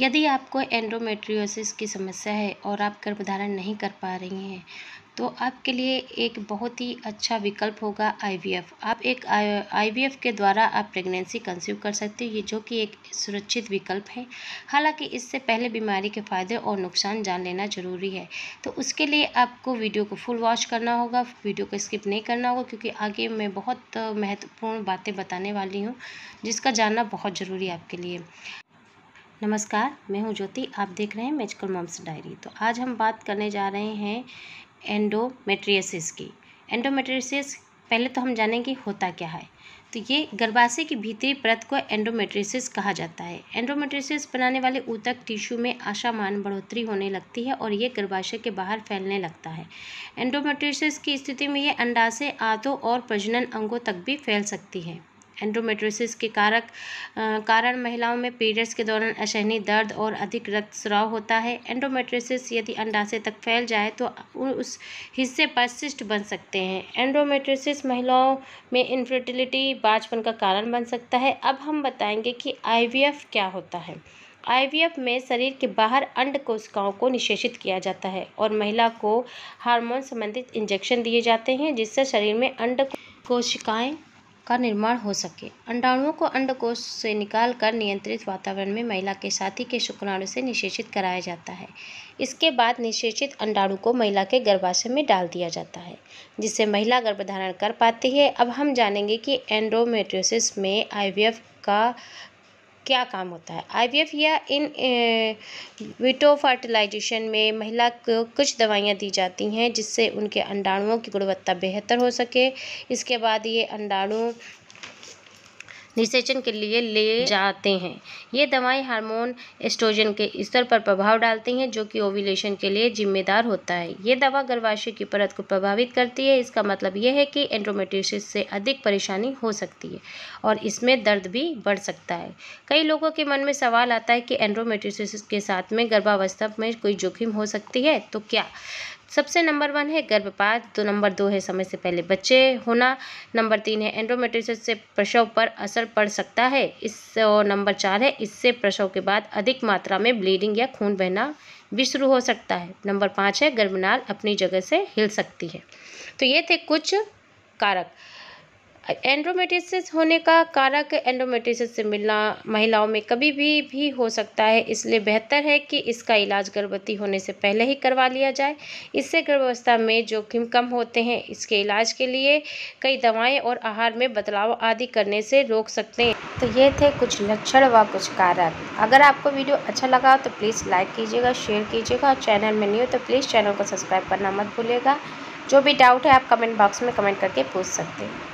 यदि आपको एंडोमेट्रियोसिस की समस्या है और आप गर्भधारण नहीं कर पा रही हैं तो आपके लिए एक बहुत ही अच्छा विकल्प होगा आईवीएफ। आप एक आईवीएफ के द्वारा आप प्रेगनेंसी कंसीव कर सकते हो, ये जो कि एक सुरक्षित विकल्प है। हालांकि इससे पहले बीमारी के फ़ायदे और नुकसान जान लेना ज़रूरी है, तो उसके लिए आपको वीडियो को फुल वॉच करना होगा, वीडियो को स्किप नहीं करना होगा, क्योंकि आगे मैं बहुत महत्वपूर्ण बातें बताने वाली हूँ जिसका जानना बहुत ज़रूरी है आपके लिए। नमस्कार, मैं हूँ ज्योति, आप देख रहे हैं मेडिकल मम्स डायरी। तो आज हम बात करने जा रहे हैं एंडोमेट्रियोसिस की। एंडोमेट्रियोसिस पहले तो हम जानेंगे होता क्या है। तो ये गर्भाशय की भीतरी परत को एंडोमेट्रियोसिस कहा जाता है। एंडोमेट्रियोसिस बनाने वाले ऊतक टिश्यू में आशामान बढ़ोतरी होने लगती है और ये गर्भाशय के बाहर फैलने लगता है। एंडोमेट्रियोसिस की स्थिति में ये अंडाशय, आंतों और प्रजनन अंगों तक भी फैल सकती है। एंडोमेट्रियोसिस के कारण महिलाओं में पीरियड्स के दौरान असहनीय दर्द और अधिक रक्तस्राव होता है। एंडोमेट्रियोसिस यदि अंडाशय तक फैल जाए तो उस हिस्से पर सिस्ट बन सकते हैं। एंडोमेट्रियोसिस महिलाओं में इनफर्टिलिटी, बांझपन का कारण बन सकता है। अब हम बताएंगे कि आईवीएफ क्या होता है। आईवीएफ में शरीर के बाहर अंड कोशिकाओं को निषेचित किया जाता है और महिला को हार्मोन संबंधित इंजेक्शन दिए जाते हैं, जिससे शरीर में अंड कोशिकाएँ का निर्माण हो सके। अंडाणुओं को अंडकोश से निकालकर नियंत्रित वातावरण में महिला के साथी के शुक्राणु से निषेचित कराया जाता है। इसके बाद निषेचित अंडाणु को महिला के गर्भाशय में डाल दिया जाता है, जिससे महिला गर्भधारण कर पाती है। अब हम जानेंगे कि एंडोमेट्रियोसिस में आईवीएफ का क्या काम होता है। आईवीएफ या इन विटो फर्टिलाइजेशन में महिला को कुछ दवाइयाँ दी जाती हैं जिससे उनके अंडाणुओं की गुणवत्ता बेहतर हो सके। इसके बाद ये अंडाणु निषेचन के लिए ले जाते हैं। ये दवाएं हार्मोन एस्ट्रोजन के स्तर पर प्रभाव डालती हैं, जो कि ओव्यूलेशन के लिए जिम्मेदार होता है। ये दवा गर्भाशय की परत को प्रभावित करती है। इसका मतलब यह है कि एंडोमेट्रियोसिस से अधिक परेशानी हो सकती है और इसमें दर्द भी बढ़ सकता है। कई लोगों के मन में सवाल आता है कि एंडोमेट्रियोसिस के साथ में गर्भावस्था में कोई जोखिम हो सकती है तो क्या? सबसे नंबर 1 है गर्भपात, तो नंबर 2 है समय से पहले बच्चे होना, नंबर 3 है एंडोमेट्रियोसिस से प्रसव पर असर पड़ सकता है, और नंबर 4 है इससे प्रसव के बाद अधिक मात्रा में ब्लीडिंग या खून बहना भी शुरू हो सकता है, नंबर 5 है गर्भनाल अपनी जगह से हिल सकती है। तो ये थे कुछ कारक। एंडोमेट्रियोसिस होने का कारक एंडोमेट्रियोसिस से मिलना महिलाओं में कभी भी हो सकता है, इसलिए बेहतर है कि इसका इलाज गर्भवती होने से पहले ही करवा लिया जाए। इससे गर्भावस्था में जोखिम कम होते हैं। इसके इलाज के लिए कई दवाएं और आहार में बदलाव आदि करने से रोक सकते हैं। तो ये थे कुछ लक्षण व कुछ कारक। अगर आपको वीडियो अच्छा लगा तो प्लीज़ लाइक कीजिएगा, शेयर कीजिएगा और चैनल में न्यू हो तो प्लीज़ चैनल को सब्सक्राइब करना मत भूलिएगा। जो भी डाउट है आप कमेंट बॉक्स में कमेंट करके पूछ सकते हैं।